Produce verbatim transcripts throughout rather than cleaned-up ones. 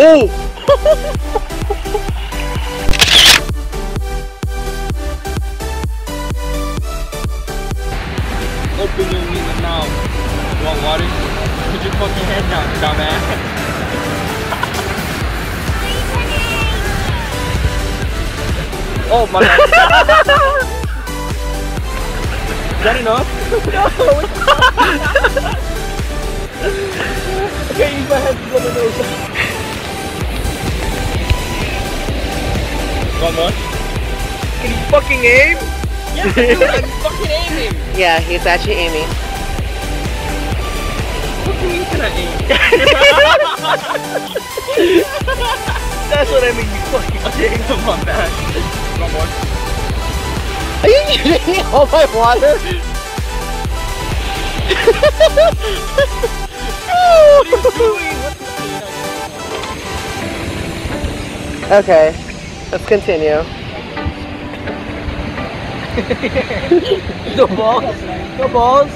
Oh! Open your meat now. You want water? Put your fucking head down, dumbass. Oh my god. Is that enough? No. I can't use my head to go to those. Not much. Can you fucking aim? Yes, dude, I'm fucking aiming! Yeah, he's actually aiming. What do you mean can I aim? That's what I mean, you fucking aim. Come on, man. One more. Are you drinking all my water? Okay, let's continue. No balls, no balls.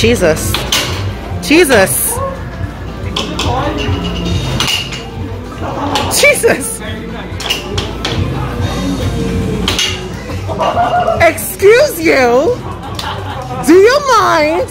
Jesus. Jesus. Jesus. Excuse you. Do you mind?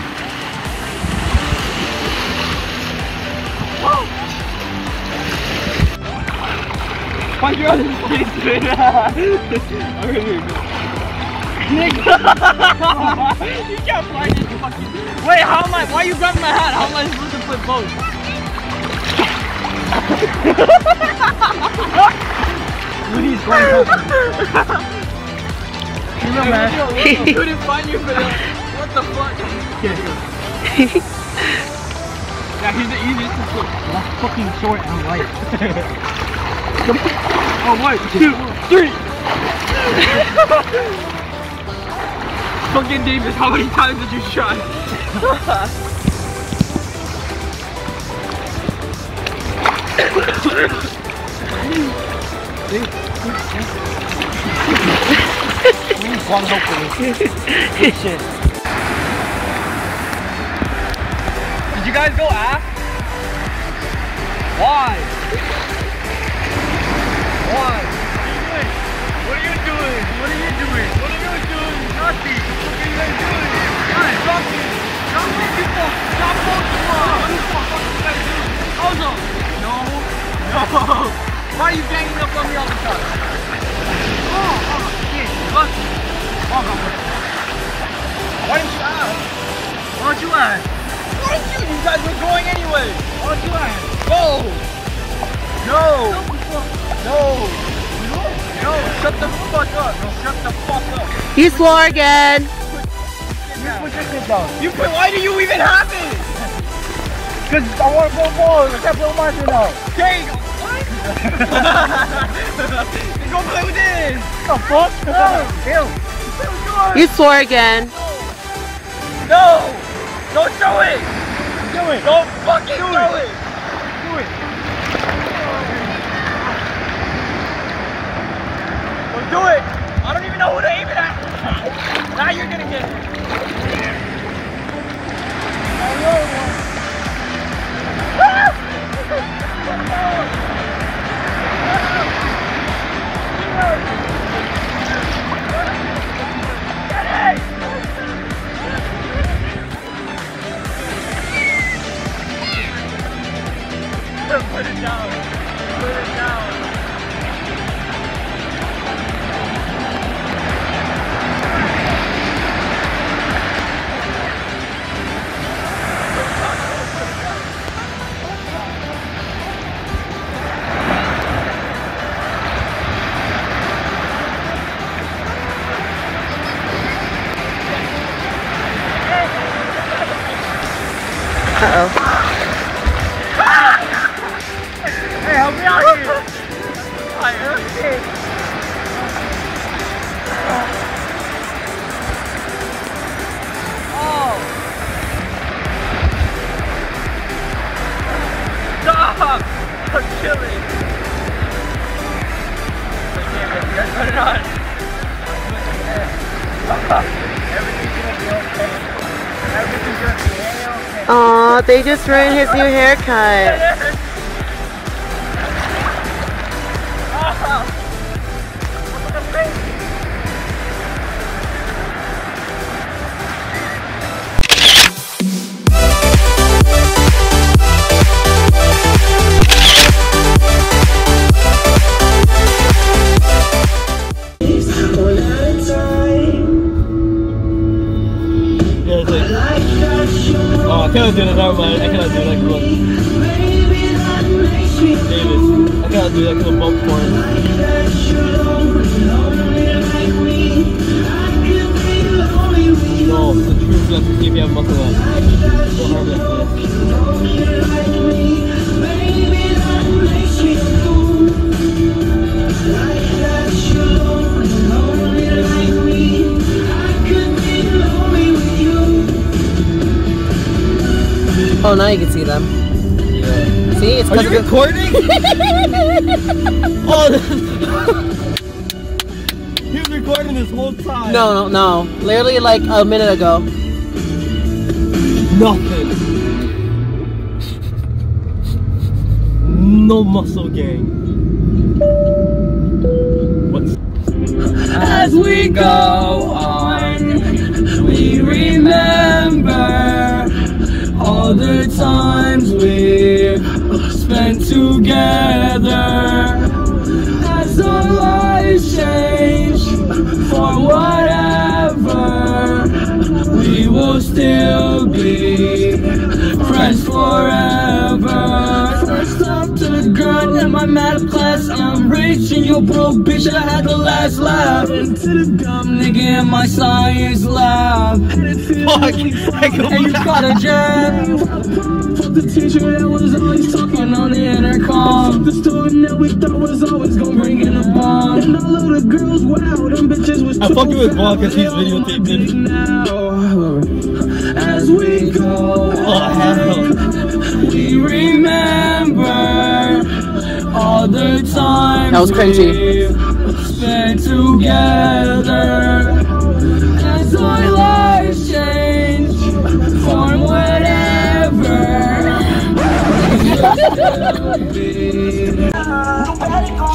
Why are you on this face, dude? I'm really good. Nigga! You can't fly this fucking... Wait, how am I... Why are you grabbing my hat? How am I supposed to flip both? Rudy's going over. You know, man. He couldn't find you for that. What the fuck? Yeah, yeah, he's the easiest to flip. That's fucking short and light. Oh, one, two, three! Fucking Davis, how many times did you try? One hope for me. Good shit. Did you guys go aft? Why? What? What are you doing? What are you doing? What are you doing? Nothing. What are you guys doing? Guys, stop it. Stop it, people. Stop walking. What the fuck are you guys doing? Also, no. No. Why are you ganging up on me all the time? Oh, oh, shit. What? Come on, go for it. Why didn't you ask? Why don't you ask? Why didn't you? You guys were going anyway. Why don't you ask? Go! No! No! No! No! Shut the fuck up! No, shut the fuck up! You swore again! You put your shit down. You put, why do you even have it? Because I want to go forward. I can't blow my shit now. Okay! You're gonna play with this! What the fuck? No. Ew. You swore again. No! Don't do it! Do it! Don't fucking do, do it. it! Do it! Don't do it! I don't even know who to aim it at! Now you're gonna get it! I know. Put it down. Put it down. Uh-oh. Hey, help me out here! I am sick. Oh! Stop! I'm chilling! I can't make it. I put it on. Everything's gonna be okay. Everything's gonna be okay. Aw, they just ruined his new haircut. I cannot do that, never mind. I cannot do that, cool. Davis, I cannot do that, cool bump for it. No, the truth is to keep you a buckle on. Don't hurt that. Oh, now you can see them. Yeah. See, it's. Are you recording? Oh, he was recording this whole time. No, no, no. Literally, like a minute ago. Nothing. No muscle gang. What's. As we go on, we remember all the times we spent together. As our lives change for whatever, we will still be friends forever. First up to the girl in my math class, I'm rich and you're broke, bitch, and I had the last laugh. Into the dumb nigga in my science lab. Fuck, and you got a jam. Fuck the teacher that was always talking on the intercom. Fuck the store that we thought was always gonna bring in a bomb. And all of the girls, wow, them bitches was. I fucking with Bob because he's videotaped it. As we go, oh, we remember all the time that was cringy. We spent together. As our lives change for whatever.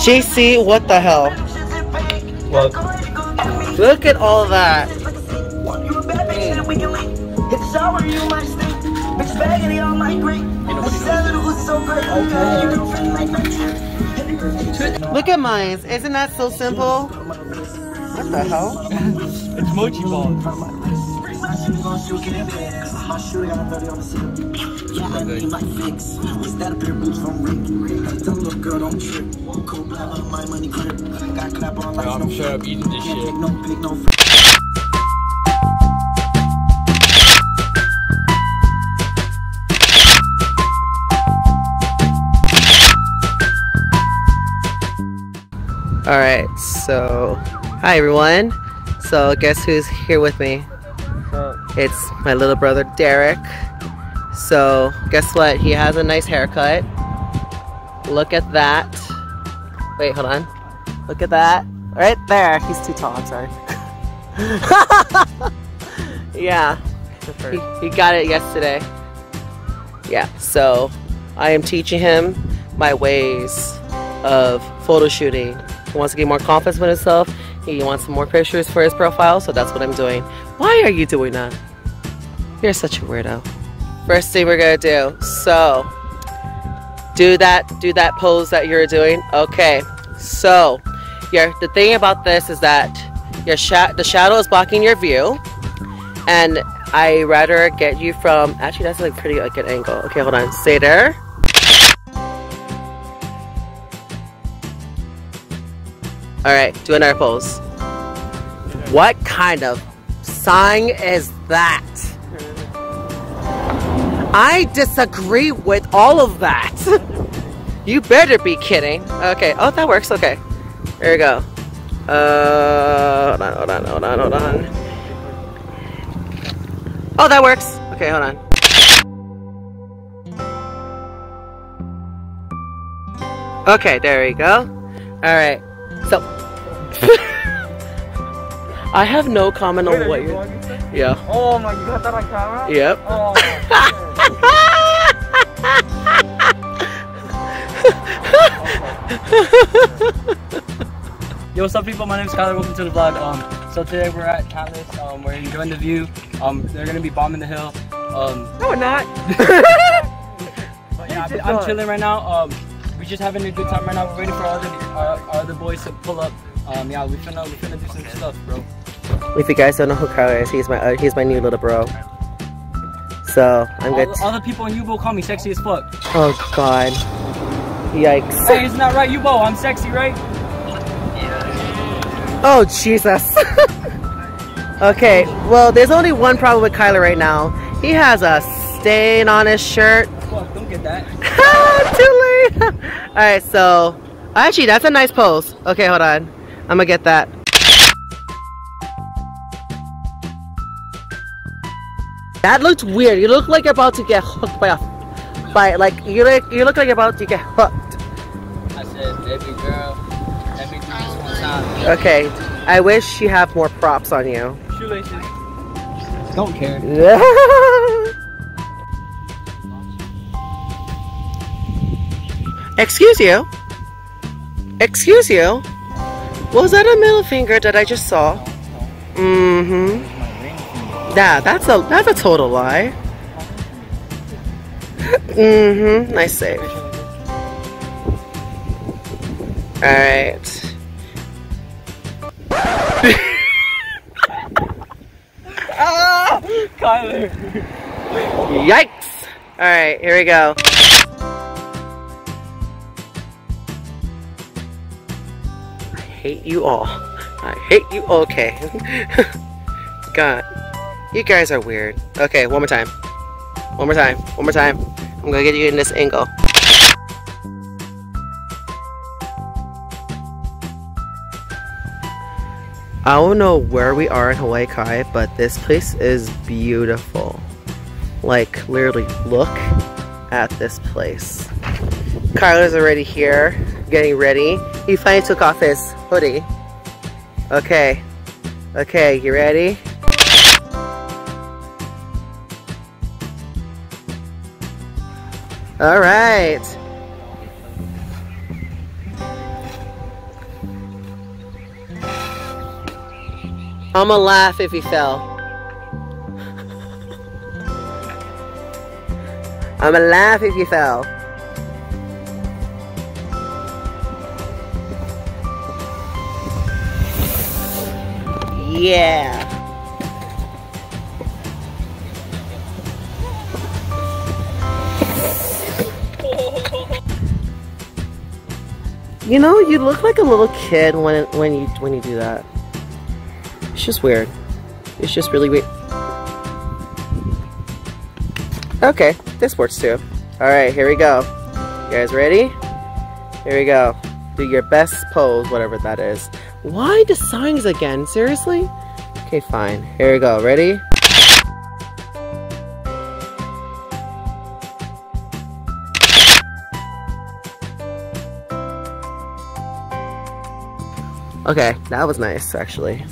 J C, what the hell? What? Look at all that. Look at mine. Isn't that so simple? What the hell? It's mochi balls. Yo, I'm sure I'm eating this shit. Alright, so hi everyone. So guess who's here with me? What's up? It's my little brother Derek. So guess what? He has a nice haircut. Look at that. Wait, hold on. Look at that. Right there. He's too tall, I'm sorry. Yeah. He, he got it yesterday. Yeah, so I am teaching him my ways of photo shooting. He wants to get more confidence with himself. He wants some more pictures for his profile, so that's what I'm doing. Why are you doing that? You're such a weirdo. First thing we're gonna do, so do that, do that pose that you're doing. Okay, so yeah, the thing about this is that your sha the shadow is blocking your view, and I rather get you from. Actually, that's like pretty like an angle. Okay, hold on, stay there. Alright, do another pose. What kind of sign is that? I disagree with all of that. You better be kidding. Okay, oh, that works. Okay, there we go. Uh, hold on, hold on, hold on, hold on. Oh, that works. Okay, hold on. Okay, there we go. Alright. So, I have no comment on Wait, what you're. You yeah. Oh my, you got that on camera? Yep. Oh my. Yo, what's up, people? My name is Kyler. Welcome to the vlog. Um, so today we're at Catalyst. Um, we're enjoying the view. Um, they're gonna be bombing the hill. Um. No, we're not. But yeah, I'm, I'm chilling right now. Um. We're just having a good time right now. We're waiting for our other, our, our other boys to pull up. Um, yeah, we finna, we finna do some stuff, bro. If you guys don't know who Kyler is, he's my uh, he's my new little bro. So I'm all good. The, all the people in Yubo call me sexy as fuck. Oh God. Yikes. Hey, it's not right, Yubo. I'm sexy, right? Yeah. Oh Jesus. Okay. Well, there's only one problem with Kyler right now. He has a stain on his shirt. Fuck! Don't get that. Too late. All right, so actually that's a nice pose. Okay, hold on, I'm gonna get that. That looked weird. You look like you're about to get hooked by a, by like you look you look like you're about to get hooked. I said, baby girl, let me do this one time. Okay, I wish you have more props on you. Shoelaces. Don't care. Excuse you. Excuse you. Was that a middle finger that I just saw? Mm-hmm. Yeah, that's a that's a total lie. Mm-hmm. Nice save. Alright. Ah, Kyler. Yikes! Alright, here we go. Hate you all. I hate you. Okay. God, you guys are weird. Okay, one more time. One more time. One more time. I'm gonna get you in this angle. I don't know where we are in Hawaii Kai, but this place is beautiful. Like, literally, look at this place. Kyler's already here, getting ready. He finally took off his hoodie. Okay. Okay, you ready? Alright. I'ma laugh if he fell. I'ma laugh if you fell. Yeah. You know, you look like a little kid when when you when you do that. It's just weird. It's just really weird. Okay, this works too. All right, here we go. You guys ready? Here we go. Do your best pose, whatever that is. Why the signs again? Seriously? Okay, fine. Here we go. Ready? Okay, that was nice, actually.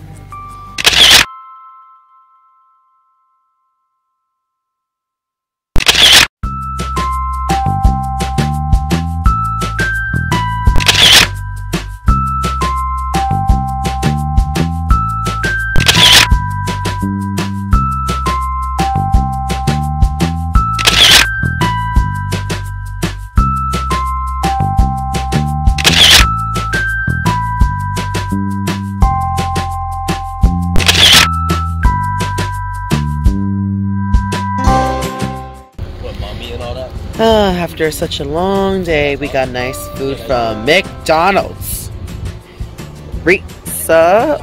Uh, after such a long day, we got nice food from McDonald's. Pizza.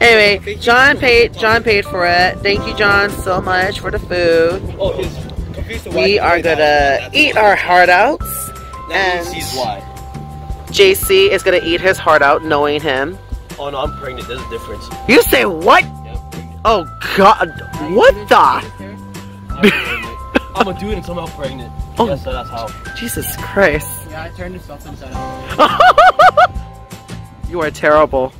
Anyway, John paid. John paid for it. Thank you, John, so much for the food. We are gonna eat our heart outs, and J C is gonna eat his heart out, knowing him. Oh no, I'm pregnant. There's a difference. You say what? Oh God! What the? I'm a dude and somehow pregnant. Oh, yeah, so that's how. Jesus Christ! Yeah, I turned this up inside out. You are terrible.